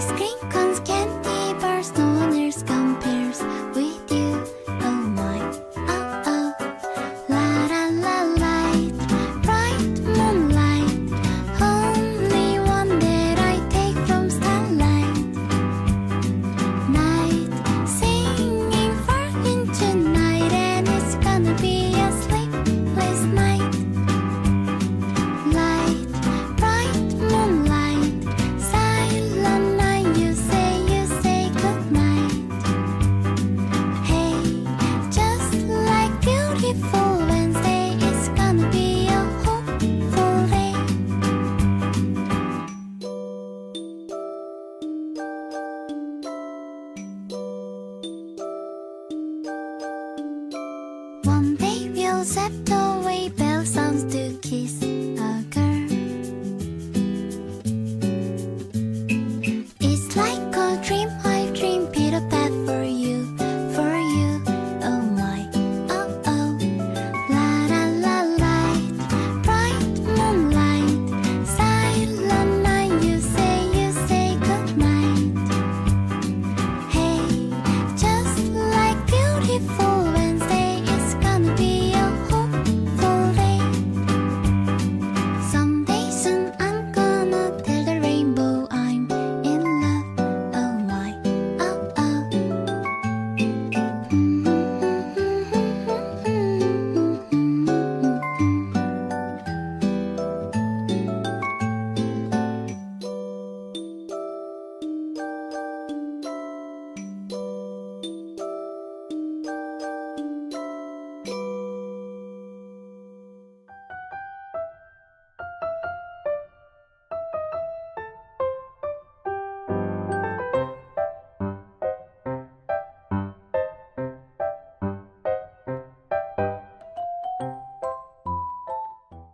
ice cream cones, candy bars, no one else compares with you. Oh my, oh oh, la la la light, bright moonlight, only one that I take from starlight. Night, singing far into night, and it's gonna be a sleepless night. One day we'll settle.